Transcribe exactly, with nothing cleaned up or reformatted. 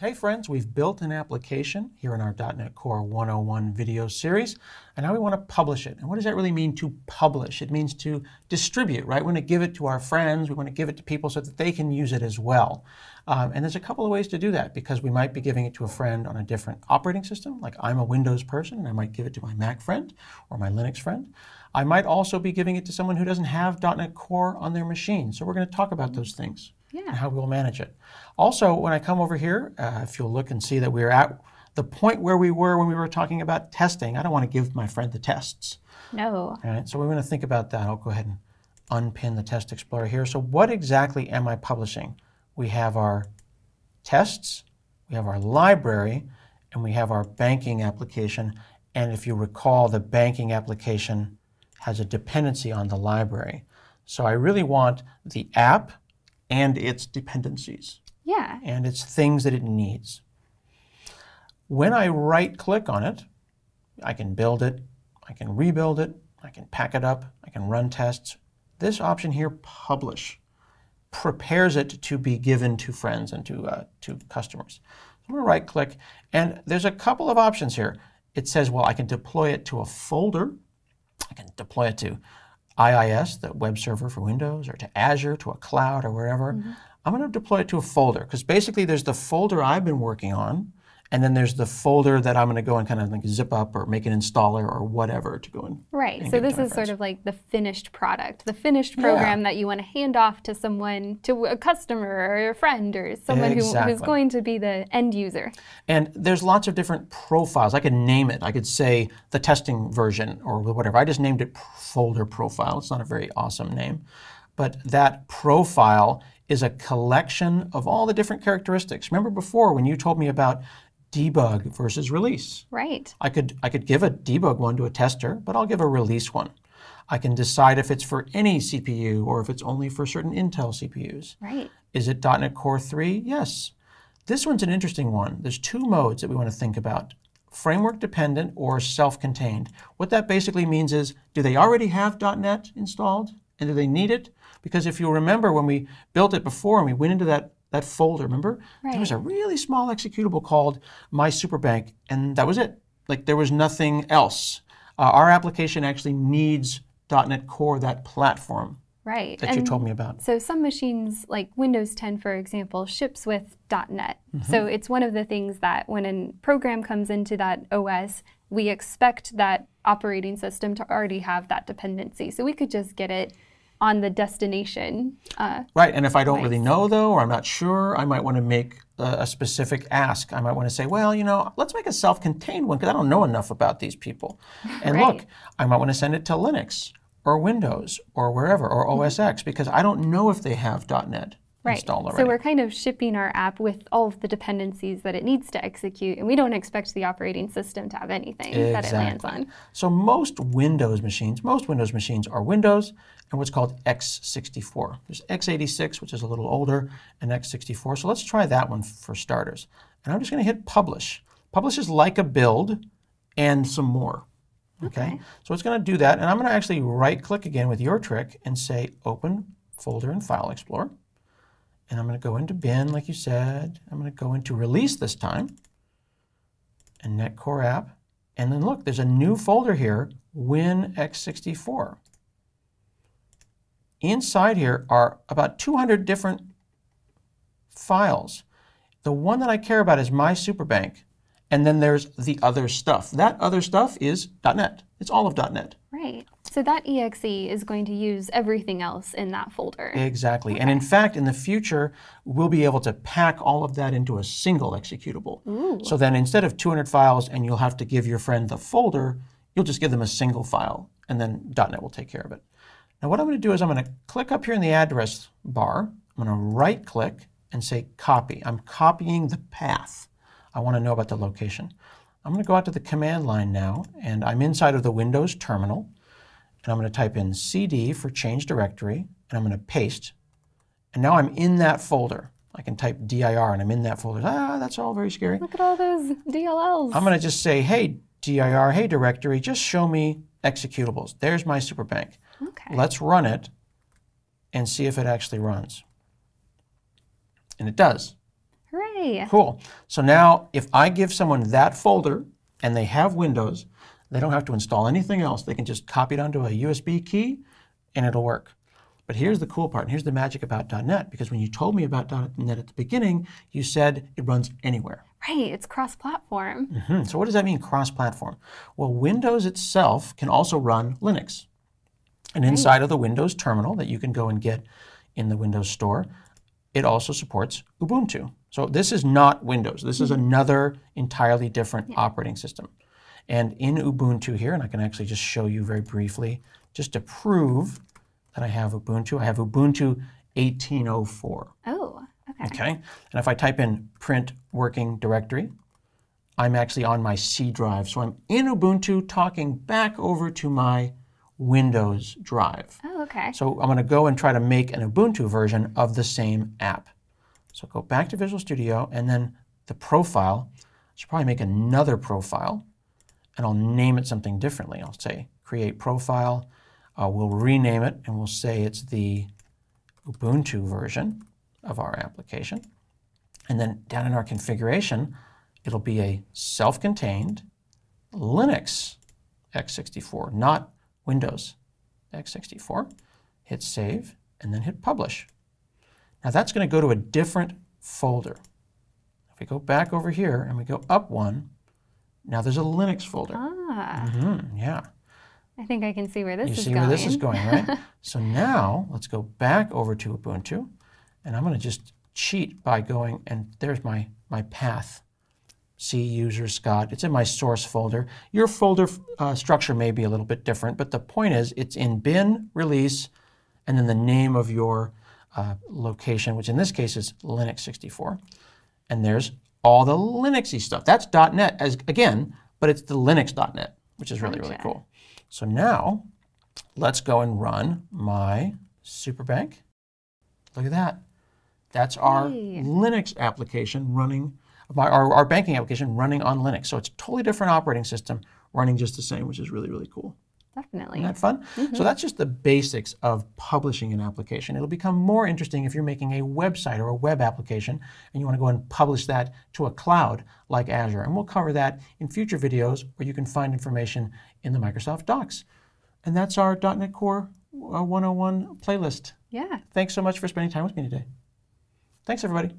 Hey friends, we've built an application here in our dot net core one oh one video series, and now we want to publish it. And what does that really mean to publish? It means to distribute, right? We want to give it to our friends, we want to give it to people so that they can use it as well. Um, and there's a couple of ways to do that, because we might be giving it to a friend on a different operating system. Like I'm a Windows person, and I might give it to my Mac friend or my Linux friend. I might also be giving it to someone who doesn't have dot net core on their machine. So we're going to talk about those things. Yeah. And how we'll manage it. Also, when I come over here, uh, if you'll look and see that we're at the point where we were when we were talking about testing. I don't want to give my friend the tests. No. All right, so we're going to think about that. I'll go ahead and unpin the Test Explorer here. So what exactly am I publishing? We have our tests, we have our library, and we have our banking application. And if you recall, the banking application has a dependency on the library. So I really want the app and its dependencies. Yeah. And its things that it needs. When I right-click on it, I can build it, I can rebuild it, I can pack it up, I can run tests. This option here, Publish, prepares it to be given to friends and to, uh, to customers. So I'm going to right-click, and there's a couple of options here. It says, well, I can deploy it to a folder. I can deploy it to I I S, the web server for Windows, or to Azure, to a cloud, or wherever. Mm-hmm. I'm going to deploy it to a folder, because basically there's the folder I've been working on, and then there's the folder that I'm going to go and kind of like zip up or make an installer or whatever to go in. Right, and so this is sort of like the finished product, the finished program yeah. that you want to hand off to someone, to a customer or a friend or someone exactly. who, who's going to be the end user. And there's lots of different profiles. I could name it. I could say the testing version or whatever. I just named it folder profile. It's not a very awesome name. But that profile is a collection of all the different characteristics. Remember before when you told me about debug versus release. Right. I could, I could give a debug one to a tester, but I'll give a release one. I can decide if it's for any C P U or if it's only for certain Intel C P Us. Right. Is it dot net core three? Yes. This one's an interesting one. There's two modes that we want to think about. Framework dependent or self-contained. What that basically means is, do they already have dot net installed and do they need it? Because if you'll remember when we built it before and we went into that that folder, remember? Right. There was a really small executable called My Superbank, and that was it. Like, there was nothing else. Uh, our application actually needs dot net core, that platform right. that and you told me about. So some machines, like Windows ten, for example, ships with dot net. Mm-hmm. So it's one of the things that when a program comes into that O S, we expect that operating system to already have that dependency. So we could just get it on the destination. Uh, right, and if I don't really know though, or I'm not sure, I might want to make a, a specific ask. I might want to say, well, you know, let's make a self-contained one because I don't know enough about these people. And right. look, I might want to send it to Linux or Windows or wherever, or mm-hmm. O S X, because I don't know if they have dot net right. installed already. So we're kind of shipping our app with all of the dependencies that it needs to execute, and we don't expect the operating system to have anything exactly. that it lands on. So most Windows machines, most Windows machines are Windows and what's called x sixty-four. There's x eighty-six, which is a little older, and x sixty-four. So let's try that one for starters. And I'm just going to hit Publish. Publish is like a build and some more. Okay? Okay. So it's going to do that, and I'm going to actually right-click again with your trick and say Open Folder and File Explorer. And I'm going to go into bin, like you said. I'm going to go into Release this time, and NetCore App. And then look, there's a new folder here, Win x sixty-four. Inside here are about two hundred different files. The one that I care about is My Superbank, and then there's the other stuff. That other stuff is dot net. It's all of dot net. Right. So that E X E is going to use everything else in that folder. Exactly. Okay. And in fact, in the future, we'll be able to pack all of that into a single executable. Ooh. So then instead of two hundred files and you'll have to give your friend the folder, you'll just give them a single file, and then dot net will take care of it. Now what I'm going to do is I'm going to click up here in the address bar. I'm going to right-click and say Copy. I'm copying the path. I want to know about the location. I'm going to go out to the command line now, and I'm inside of the Windows terminal, and I'm going to type in C D for change directory, and I'm going to paste. And now I'm in that folder. I can type D I R, and I'm in that folder. Ah, that's all very scary. Look at all those D L Ls. I'm going to just say, hey, D I R, hey, directory, just show me executables. There's My Superbank. Okay. Let's run it and see if it actually runs. And it does. Hooray! Cool. So now if I give someone that folder and they have Windows, they don't have to install anything else. They can just copy it onto a U S B key and it'll work. But here's the cool part, and here's the magic about .dot net, because when you told me about .dot net at the beginning, you said it runs anywhere. Right, it's cross-platform. Mm-hmm. So what does that mean, cross-platform? Well, Windows itself can also run Linux. And inside right. of the Windows terminal that you can go and get in the Windows Store, it also supports Ubuntu. So this is not Windows. This mm-hmm. is another entirely different yeah. operating system. And in Ubuntu here, and I can actually just show you very briefly, just to prove that I have Ubuntu. I have Ubuntu eighteen oh four. Oh, okay. Okay. And if I type in print working directory, I'm actually on my C drive. So I'm in Ubuntu talking back over to my Windows drive. Oh, okay. So I'm going to go and try to make an Ubuntu version of the same app. So go back to Visual Studio and then the profile. I should probably make another profile and I'll name it something differently. I'll say create profile. Uh, we'll rename it and we'll say it's the Ubuntu version of our application. And then down in our configuration, it'll be a self-contained Linux x sixty-four, not Windows x sixty-four. Hit save and then hit publish. Now that's going to go to a different folder. If we go back over here and we go up one, now there's a Linux folder. Ah. Mm-hmm, yeah. I think I can see where this is going. You see where this is going, right? So now let's go back over to Ubuntu, and I'm going to just cheat by going, and there's my, my path, C user Scott. It's in my source folder. Your folder uh, structure may be a little bit different, but the point is it's in bin, release, and then the name of your uh, location, which in this case is Linux sixty-four. And there's all the Linuxy stuff. That's .dot net, as, again, but it's the Linux dot net, which is really, really cool. So now, let's go and run my Superbank. Look at that. That's our hey. Linux application running, my, our, our banking application running on Linux. So it's a totally different operating system running just the same, which is really, really cool. Definitely. Isn't that fun? Mm-hmm. So that's just the basics of publishing an application. It'll become more interesting if you're making a website or a web application and you want to go and publish that to a cloud like Azure. And we'll cover that in future videos where you can find information in the Microsoft Docs. And that's our .dot net Core one oh one playlist. Yeah. Thanks so much for spending time with me today. Thanks, everybody.